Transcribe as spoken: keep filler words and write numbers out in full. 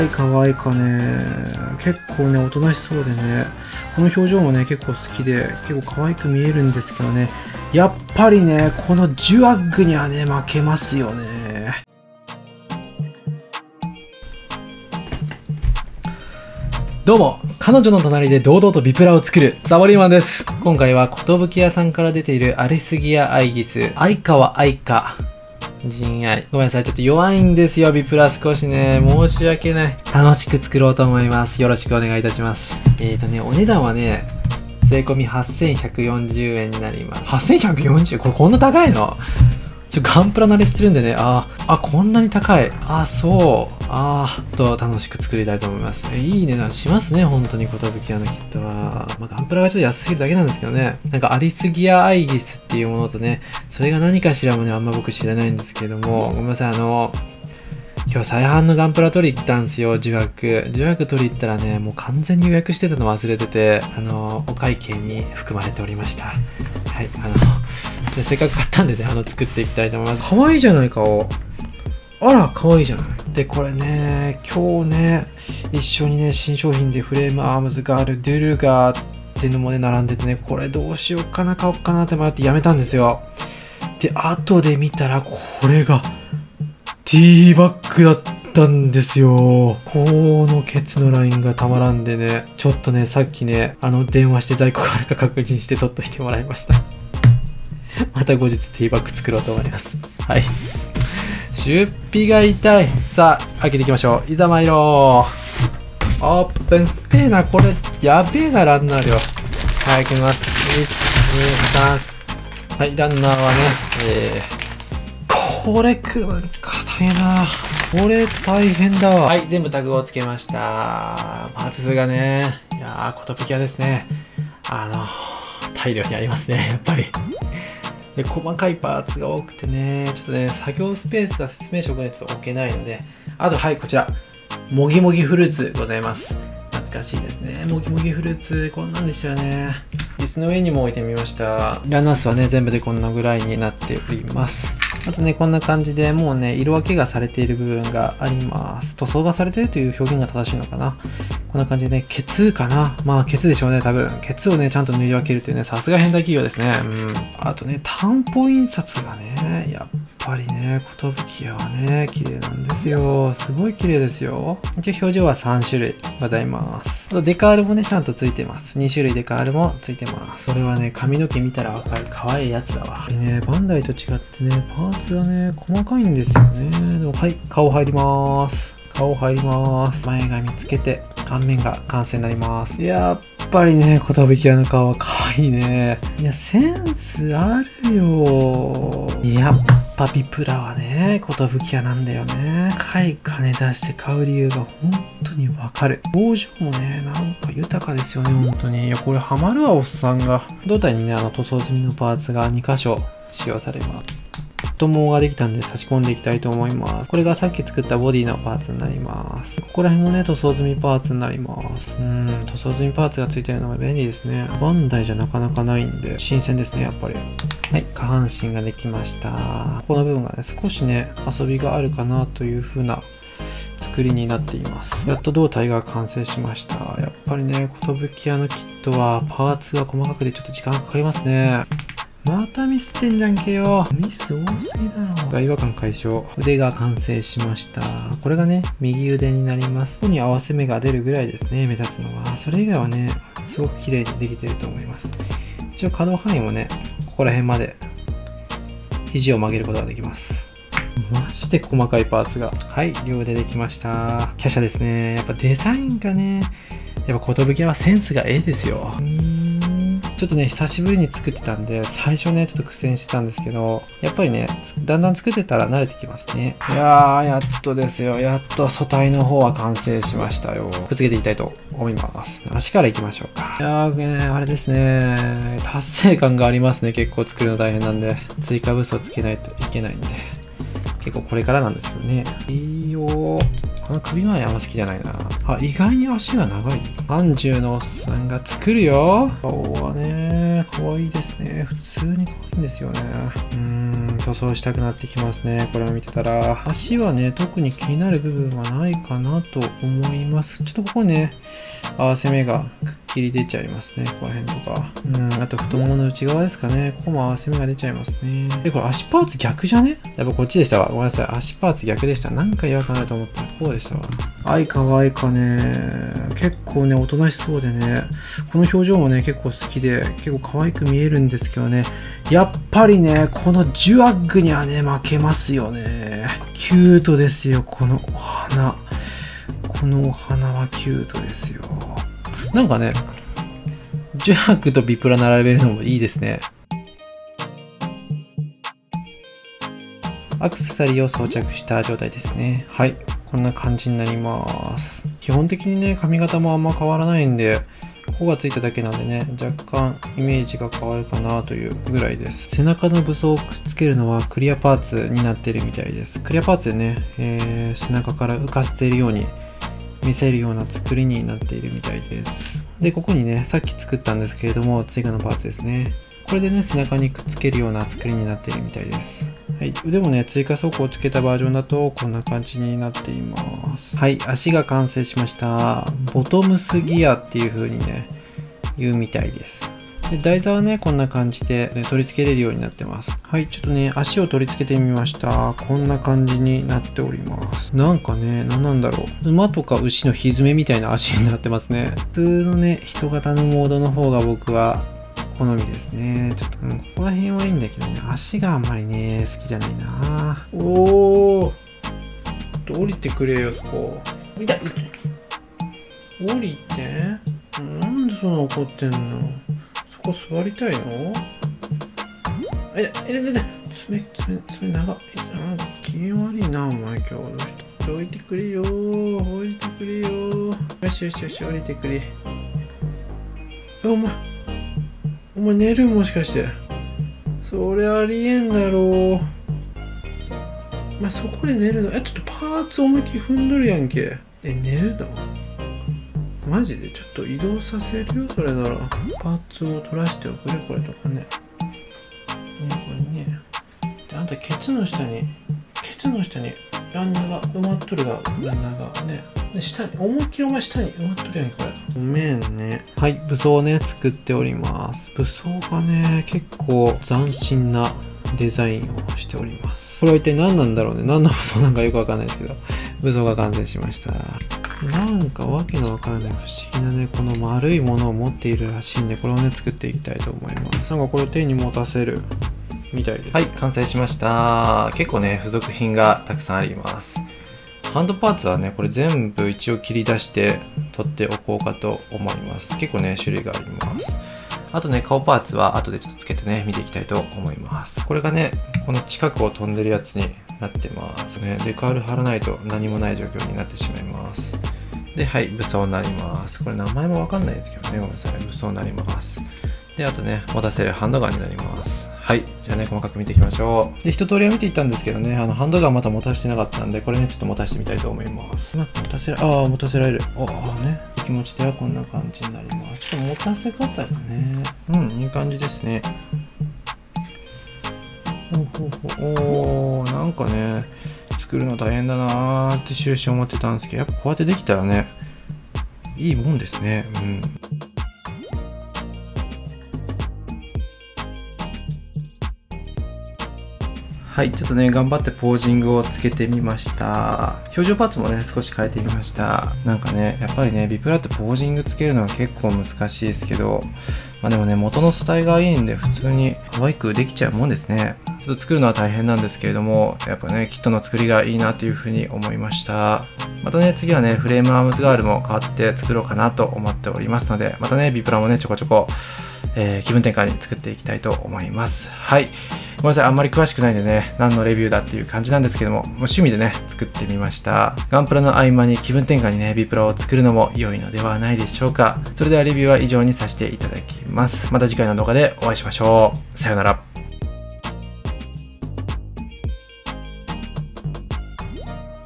はい、かわいかね。結構ね、おとなしそうでね。この表情もね、結構好きで、結構可愛く見えるんですけどね。やっぱりね、このジュアッグにはね、負けますよね。どうも、彼女の隣で堂々とビプラを作るザボリーマンです。今回は、寿屋さんから出ているアルスギアアイギス、相川愛香。仁愛。ごめんなさい。ちょっと弱いんですよ、ビプラ少しね。申し訳ない。楽しく作ろうと思います。よろしくお願いいたします。えーとね、お値段はね、税込みはっせんひゃくよんじゅうえんになります。はっせんひゃくよんじゅう？ これこんな高いの？ちょ、ガンプラ慣れしてるんでね。ああ、こんなに高い。ああ、そう。ああ、ちょっと楽しく作りたいと思います。いい値段しますね、本当に、寿屋のキットは。まあ、ガンプラがちょっと安すぎるだけなんですけどね。なんか、アリスギアアイギスっていうものとね、それが何かしらもね、あんま僕知らないんですけども、ごめんなさい、あの、今日再販のガンプラ取り行ったんですよ、ジュアッグ。ジュアッグ取り行ったらね、もう完全に予約してたの忘れてて、あの、お会計に含まれておりました。はい、あの、でせっかく買ったんでね、あの、作っていきたいと思います。可愛いじゃない、顔。あら、可愛いじゃない。で、これね、今日ね、一緒にね、新商品でフレームアームズがあるドゥルガーっていうのもね、並んでてね、これどうしようかな、買おうかなって迷ってやめたんですよ。で、後で見たら、これが、ティーバッグだったんですよ。このケツのラインがたまらんでね、ちょっとね、さっきね、あの、電話して在庫があるか確認して取っといてもらいました。また後日ティーバッグ作ろうと思います。はい。出費が痛い。さあ、開けていきましょう。いざ参ろう。オープン。てえな、これ、やべえな、ランナー量。はい、開けます。いち、に、さん。はい、ランナーはね、えー、これくんか、大変な。これ大変だわ。はい、全部タグをつけました。まずがね、いやー、寿屋ですね。あの、大量にありますね、やっぱり。で細かいパーツが多くてね、ちょっとね、作業スペースは説明書がね、ちょっと置けないので、あと、はい、こちら、もぎもぎフルーツございます。懐かしいですね。もぎもぎフルーツ、こんなんでしたよね。椅子の上にも置いてみました。ランナースはね、全部でこんなぐらいになっております。あとね、こんな感じでもうね、色分けがされている部分があります。塗装がされているという表現が正しいのかな。こんな感じでね、ケツかな。まあ、ケツでしょうね、多分。ケツをね、ちゃんと塗り分けるというね、さすが変態企業ですね。うん。あとね、担保印刷がね、やっぱりね、寿屋はね、綺麗なんですよ。すごい綺麗ですよ。一応表情はさんしゅるいございます。あとデカールもね、ちゃんとついてます。にしゅるいデカールもついてます。これはね、髪の毛見たらわかる。可愛いやつだわ。ね、バンダイと違ってね、パーツがね、細かいんですよね。でもはい、顔入りまーす。顔入りまーす。前髪つけて、顔面が完成になります。やっぱりね、寿屋の顔は可愛いね。いや、センスあるよ。やっぱビプラはね、寿屋なんだよね。高い金出して買う理由が本当にわかる。表情もね、なんか豊かですよね、本当に。いや、これハマるわ、おっさんが。胴体にね、あの塗装済みのパーツがにかしょ使用されます。太ももができたんで差し込んでいきたいと思います。これがさっき作ったボディのパーツになります。ここら辺もね、塗装済みパーツになります。うん、塗装済みパーツが付いてるのが便利ですね。バンダイじゃなかなかないんで、新鮮ですね、やっぱり。はい、下半身ができました。ここの部分がね、少しね、遊びがあるかなという風な作りになっています。やっと胴体が完成しました。やっぱりね、寿屋のキットはパーツが細かくてちょっと時間かかりますね。またミスってんじゃんけよ。ミス多すぎだろ。違和感解消。腕が完成しました。これがね、右腕になります。ここに合わせ目が出るぐらいですね、目立つのは。それ以外はね、すごく綺麗にできてると思います。一応可動範囲もね、ここら辺まで肘を曲げることができます。マジで細かいパーツが。はい、両腕できました。華奢ですね。やっぱデザインがね、やっぱ寿屋はセンスがええですよ。ちょっとね、久しぶりに作ってたんで、最初ね、ちょっと苦戦してたんですけど、やっぱりね、だんだん作ってたら慣れてきますね。いやー、やっとですよ。やっと素体の方は完成しましたよ。くっつけていきたいと思います。足からいきましょうか。いやー、ね、あれですね。達成感がありますね。結構作るの大変なんで。追加ブースをつけないといけないんで。結構これからなんですよね。いいよ。この首周りあんま好きじゃないな。あ、意外に足が長い。さんじゅうのおっさんが作るよ。顔はね、可愛いですね。普通に可愛いんですよね。うーん、塗装したくなってきますね。これを見てたら。足はね、特に気になる部分はないかなと思います。ちょっとここね、合わせ目がくっきり出ちゃいますね。ここら辺とか。うん、あと太ももの内側ですかね。ここも合わせ目が出ちゃいますね。え、これ足パーツ逆じゃね？やっぱこっちでしたわ。ごめんなさい。足パーツ逆でした。なんか違和感あると思ったらこうでしたわ。あいかわいかね。結構ね、おとなしそうでね。この表情もね、結構好きで、結構可愛く見えるんですけどね。やっぱりね、このジュアッグにはね、負けますよね。キュートですよ、このお花。このお花はキュートですよ。なんかね、ジュアッグとビプラ並べるのもいいですね。アクセサリーを装着した状態ですね。はい。こんな感じになります。基本的にね、髪型もあんま変わらないんで、ここがついただけなんでね、若干イメージが変わるかなというぐらいです。背中の武装をくっつけるのはクリアパーツになってるみたいです。クリアパーツでね、えー、背中から浮かせているように見せるような作りになっているみたいです。で、ここにね、さっき作ったんですけれども、追加のパーツですね。これでね、背中にくっつけるような作りになっているみたいです。はい、腕もね、追加走行をつけたバージョンだとこんな感じになっています。はい、足が完成しました。ボトムスギアっていう風にね、言うみたいです。で、台座はね、こんな感じで、ね、取り付けれるようになってます。はい、ちょっとね、足を取り付けてみました。こんな感じになっております。なんかね、何なんだろう。馬とか牛のひづめみたいな足になってますね。普通のね、人型のモードの方が僕は、好みですね。ちょっと、うん、ここら辺はいいんだけどね、足があんまりね、好きじゃないな。おー、ちょっと降りてくれよ、そこ。痛い。降りて？なんでそんな怒ってんの？そこ座りたいの？あ、痛い、痛い、痛い、痛い。爪、爪、爪長い。なんか気悪いな、お前今日。どうした？降りてくれよー、降りてくれよー。よしよしよし、降りてくれ。あ、お前。お前寝る？もしかして。それありえんだろう。まあ、そこで寝るの？え、ちょっとパーツ思いっきり踏んどるやんけ。え、寝るの？マジでちょっと移動させるよ、それなら。パーツを取らしておくれ、これとかね。ね、これね。で、あんたケツの下に、ケツの下にランナーが埋まっとるが、ランナーがね。で、下に、思いっきりお前下に埋まっとるやんけ、これ。ごめんね。はい、武装をね、作っております。武装がね、結構斬新なデザインをしております。これは一体何なんだろうね。何の武装なんかよくわかんないですけど、武装が完成しました。なんかわけのわからない不思議なね、この丸いものを持っているらしいんで、これをね、作っていきたいと思います。なんかこれを手に持たせる。みたいです。はい、完成しました。結構ね、付属品がたくさんあります。ハンドパーツはね、これ全部一応切り出して取っておこうかと思います。結構ね、種類があります。あとね、顔パーツは後でちょっとつけてね、見ていきたいと思います。これがね、この近くを飛んでるやつになってますね。デカール貼らないと何もない状況になってしまいます。で、はい、武装になります。これ名前もわかんないですけどね、ごめんなさい。武装になります。で、あとね、持たせるハンドガンになります。はい。じゃあね、細かく見ていきましょう。で、一通りは見ていったんですけどね、あの、ハンドガンまた持たせてなかったんで、これね、ちょっと持たせてみたいと思います。うまく持たせら、ああ、持たせられる。ああ、ね。気持ちではこんな感じになります。ちょっと持たせ方がね、うん、いい感じですね。おおおお、なんかね、作るの大変だなーって終始思ってたんですけど、やっぱこうやってできたらね、いいもんですね。うん。はい、ちょっとね、頑張ってポージングをつけてみました。表情パーツもね、少し変えてみました。なんかね、やっぱりね、ビプラってポージングつけるのは結構難しいですけど、まあでもね、元の素材がいいんで、普通に可愛くできちゃうもんですね。ちょっと作るのは大変なんですけれども、やっぱね、キットの作りがいいなというふうに思いました。またね、次はね、フレームアームズガールも変わって作ろうかなと思っておりますので、またね、ビプラもね、ちょこちょこ、えー、気分転換に作っていきたいと思います。はい。ごめんなさい、あんまり詳しくないんでね、何のレビューだっていう感じなんですけども、もう趣味でね、作ってみました。ガンプラの合間に気分転換にね、ビプラを作るのも良いのではないでしょうか。それではレビューは以上にさせていただきます。また次回の動画でお会いしましょう。さよなら。